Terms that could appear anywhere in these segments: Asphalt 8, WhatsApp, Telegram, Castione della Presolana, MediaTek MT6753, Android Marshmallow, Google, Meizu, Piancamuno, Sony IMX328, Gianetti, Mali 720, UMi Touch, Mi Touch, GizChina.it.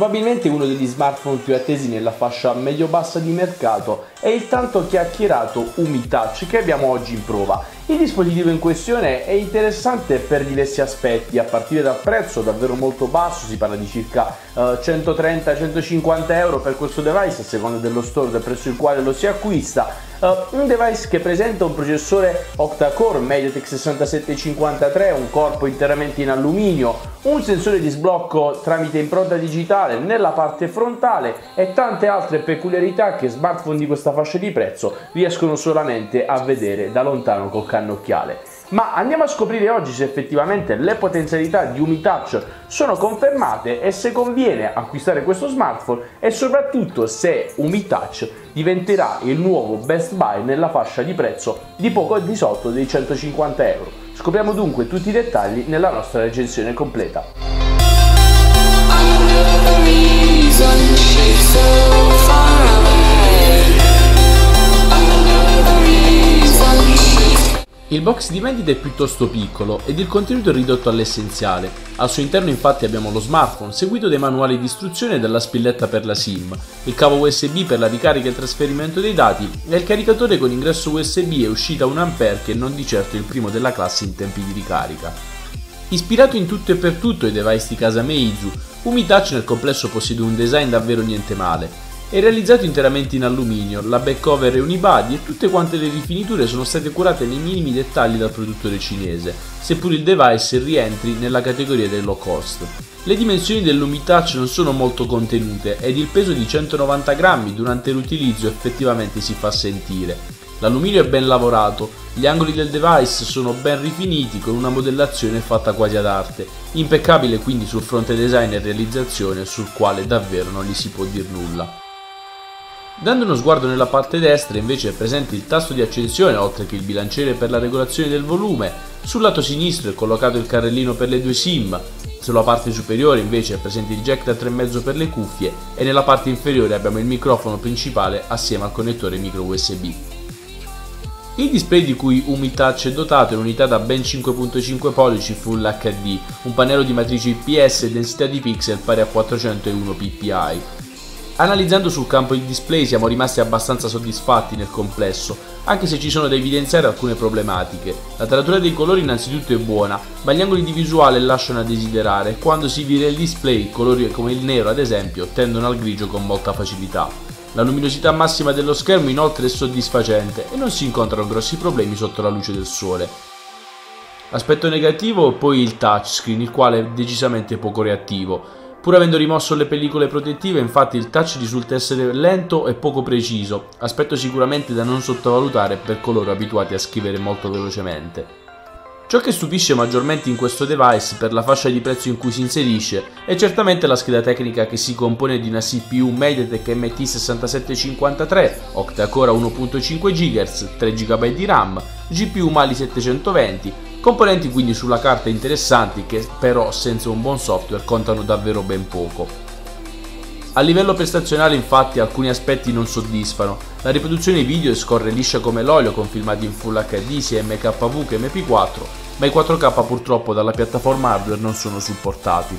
Probabilmente uno degli smartphone più attesi nella fascia medio-bassa di mercato è il tanto chiacchierato Mi Touch che abbiamo oggi in prova. Il dispositivo in questione è interessante per diversi aspetti, a partire dal prezzo davvero molto basso, si parla di circa 130-150 euro per questo device a seconda dello store presso il quale lo si acquista. Un device che presenta un processore octa-core MediaTek 6753, un corpo interamente in alluminio, un sensore di sblocco tramite impronta digitale nella parte frontale e tante altre peculiarità che smartphone di questa fascia di prezzo riescono solamente a vedere da lontano col cannocchiale. Ma andiamo a scoprire oggi se effettivamente le potenzialità di Mi Touch sono confermate e se conviene acquistare questo smartphone e soprattutto se Mi Touch diventerà il nuovo Best Buy nella fascia di prezzo di poco al di sotto dei 150 euro. Scopriamo dunque tutti i dettagli nella nostra recensione completa. Il box di vendita è piuttosto piccolo ed il contenuto è ridotto all'essenziale. Al suo interno infatti abbiamo lo smartphone, seguito dai manuali di istruzione e dalla spilletta per la SIM, il cavo USB per la ricarica e trasferimento dei dati e il caricatore con ingresso USB e uscita 1A che non di certo è il primo della classe in tempi di ricarica. Ispirato in tutto e per tutto ai device di casa Meizu, Mi Touch nel complesso possiede un design davvero niente male. È realizzato interamente in alluminio, la back cover è unibody e tutte quante le rifiniture sono state curate nei minimi dettagli dal produttore cinese, seppur il device rientri nella categoria del low cost. Le dimensioni del Mi Touch non sono molto contenute ed il peso di 190 grammi durante l'utilizzo effettivamente si fa sentire. L'alluminio è ben lavorato, gli angoli del device sono ben rifiniti con una modellazione fatta quasi ad arte, impeccabile quindi sul fronte design e realizzazione sul quale davvero non gli si può dir nulla. Dando uno sguardo nella parte destra invece è presente il tasto di accensione oltre che il bilanciere per la regolazione del volume, sul lato sinistro è collocato il carrellino per le due SIM, sulla parte superiore invece è presente il jack da 3,5 per le cuffie e nella parte inferiore abbiamo il microfono principale assieme al connettore micro USB. Il display di cui Mi Touch è dotato è un'unità da ben 5.5 pollici Full HD, un pannello di matrice IPS e densità di pixel pari a 401 ppi. Analizzando sul campo il display siamo rimasti abbastanza soddisfatti nel complesso, anche se ci sono da evidenziare alcune problematiche. La taratura dei colori innanzitutto è buona, ma gli angoli di visuale lasciano a desiderare. Quando si vira il display, colori come il nero ad esempio tendono al grigio con molta facilità. La luminosità massima dello schermo inoltre è soddisfacente e non si incontrano grossi problemi sotto la luce del sole. Aspetto negativo è poi il touchscreen, il quale è decisamente poco reattivo. Pur avendo rimosso le pellicole protettive, infatti il touch risulta essere lento e poco preciso, aspetto sicuramente da non sottovalutare per coloro abituati a scrivere molto velocemente. Ciò che stupisce maggiormente in questo device, per la fascia di prezzo in cui si inserisce, è certamente la scheda tecnica che si compone di una CPU MediaTek MT6753, octa-core 1.5 GHz, 3 GB di RAM, GPU Mali 720, componenti quindi sulla carta interessanti che però senza un buon software contano davvero ben poco. A livello prestazionale infatti alcuni aspetti non soddisfano, la riproduzione video scorre liscia come l'olio con filmati in Full HD sia MKV che MP4, ma i 4K purtroppo dalla piattaforma hardware non sono supportati.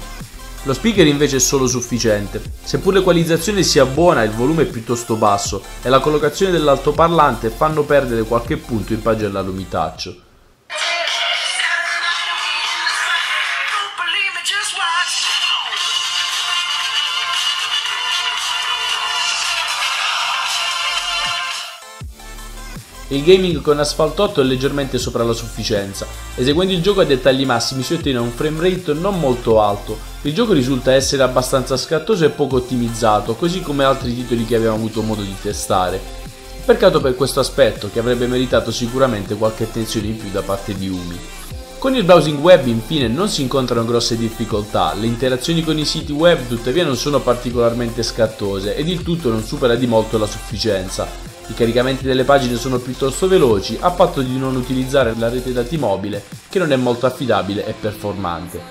Lo speaker invece è solo sufficiente, seppur l'equalizzazione sia buona il volume è piuttosto basso e la collocazione dell'altoparlante fanno perdere qualche punto in pagella al Mi Touch. Il gaming con Asphalt 8 è leggermente sopra la sufficienza, eseguendo il gioco a dettagli massimi si ottiene un frame rate non molto alto, il gioco risulta essere abbastanza scattoso e poco ottimizzato, così come altri titoli che abbiamo avuto modo di testare. Peccato per questo aspetto, che avrebbe meritato sicuramente qualche attenzione in più da parte di Umi. Con il browsing web infine non si incontrano grosse difficoltà, le interazioni con i siti web tuttavia non sono particolarmente scattose ed il tutto non supera di molto la sufficienza. I caricamenti delle pagine sono piuttosto veloci, a patto di non utilizzare la rete dati mobile, che non è molto affidabile e performante.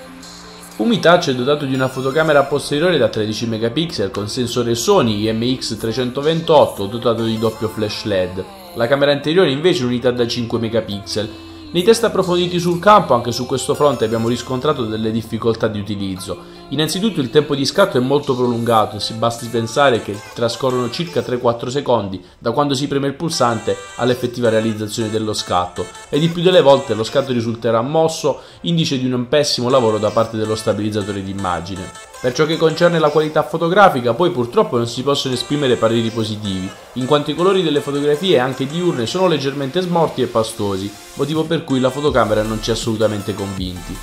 Mi Touch è dotato di una fotocamera posteriore da 13 megapixel con sensore Sony IMX328 dotato di doppio flash LED. La camera anteriore invece è un'unità da 5 megapixel. Nei test approfonditi sul campo anche su questo fronte abbiamo riscontrato delle difficoltà di utilizzo. Innanzitutto il tempo di scatto è molto prolungato, si basti pensare che trascorrono circa 3-4 secondi da quando si preme il pulsante all'effettiva realizzazione dello scatto, e di più delle volte lo scatto risulterà mosso, indice di un pessimo lavoro da parte dello stabilizzatore d'immagine. Per ciò che concerne la qualità fotografica, poi purtroppo non si possono esprimere pareri positivi, in quanto i colori delle fotografie anche diurne sono leggermente smorti e pastosi, motivo per cui la fotocamera non ci ha assolutamente convinti.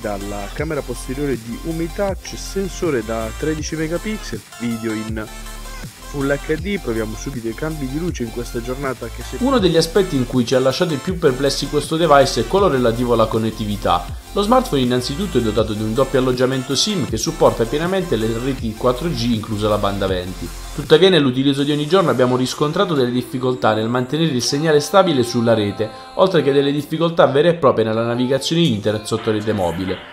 Dalla camera posteriore di umidità c'è sensore da 13 megapixel, video in Full HD, proviamo subito i cambi di luce in questa giornata che si... Uno degli aspetti in cui ci ha lasciato i più perplessi questo device è quello relativo alla connettività. Lo smartphone innanzitutto è dotato di un doppio alloggiamento SIM che supporta pienamente le reti 4G, inclusa la banda 20. Tuttavia nell'utilizzo di ogni giorno abbiamo riscontrato delle difficoltà nel mantenere il segnale stabile sulla rete, oltre che delle difficoltà vere e proprie nella navigazione internet sotto rete mobile.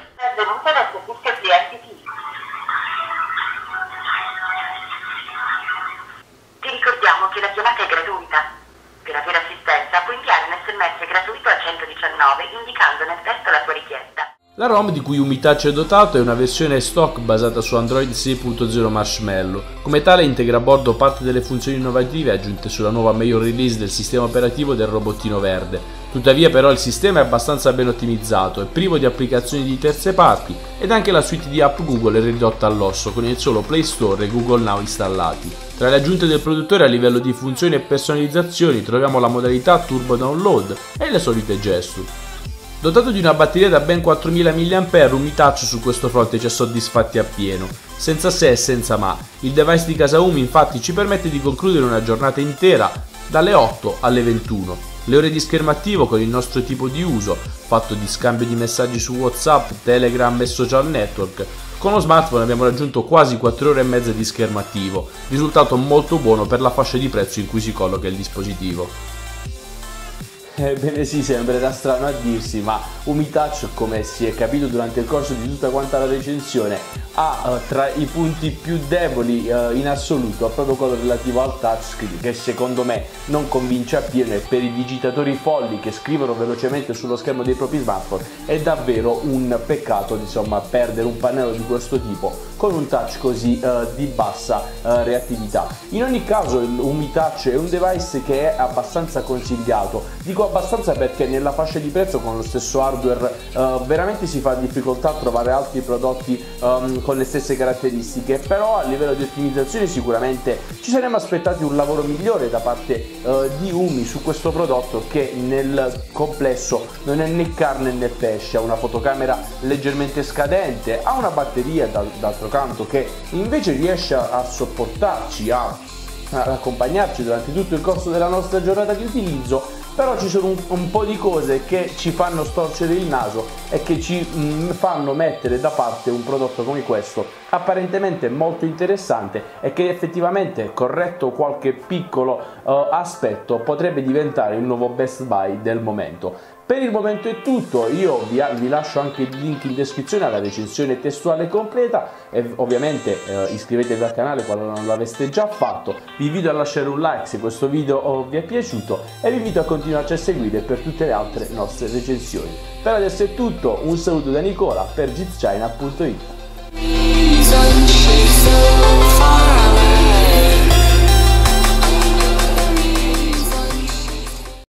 La ROM di cui Umita ci è dotato è una versione stock basata su Android 6.0 Marshmallow. Come tale integra a bordo parte delle funzioni innovative aggiunte sulla nuova major release del sistema operativo del robottino verde. Tuttavia però il sistema è abbastanza ben ottimizzato, è privo di applicazioni di terze parti ed anche la suite di app Google è ridotta all'osso con il solo Play Store e Google Now installati. Tra le aggiunte del produttore a livello di funzioni e personalizzazioni troviamo la modalità Turbo Download e le solite gesture. Dotato di una batteria da ben 4000 mAh, Umitouch su questo fronte ci ha soddisfatti appieno, senza se e senza ma. Il device di casa Umi infatti ci permette di concludere una giornata intera dalle 8 alle 21. Le ore di schermo attivo con il nostro tipo di uso, fatto di scambio di messaggi su WhatsApp, Telegram e social network. Con lo smartphone abbiamo raggiunto quasi 4 ore e mezza di schermo attivo, risultato molto buono per la fascia di prezzo in cui si colloca il dispositivo. Ebbene sì, sembrerà strano a dirsi, ma Umitouch, come si è capito durante il corso di tutta quanta la recensione, ha tra i punti più deboli in assoluto proprio quello relativo al touchscreen, che secondo me non convince appieno, e per i digitatori folli che scrivono velocemente sullo schermo dei propri smartphone è davvero un peccato, insomma, perdere un pannello di questo tipo con un touch così di bassa reattività. In ogni caso Umitouch è un device che è abbastanza consigliato, dico abbastanza perché nella fascia di prezzo con lo stesso hardware veramente si fa difficoltà a trovare altri prodotti con le stesse caratteristiche, però a livello di ottimizzazione sicuramente ci saremmo aspettati un lavoro migliore da parte di Umi su questo prodotto, che nel complesso non è né carne né pesce. Ha una fotocamera leggermente scadente, ha una batteria d'altro canto che invece riesce a sopportarci, ad accompagnarci durante tutto il corso della nostra giornata di utilizzo. Però ci sono un po' di cose che ci fanno storcere il naso e che ci fanno mettere da parte un prodotto come questo, apparentemente molto interessante e che effettivamente, corretto qualche piccolo aspetto, potrebbe diventare il nuovo Best Buy del momento. Per il momento è tutto, io vi lascio anche il link in descrizione alla recensione testuale completa e ovviamente iscrivetevi al canale qualora non l'aveste già fatto, vi invito a lasciare un like se questo video vi è piaciuto e vi invito a continuarci a seguire per tutte le altre nostre recensioni. Per adesso è tutto, un saluto da Nicola per GizChina.it.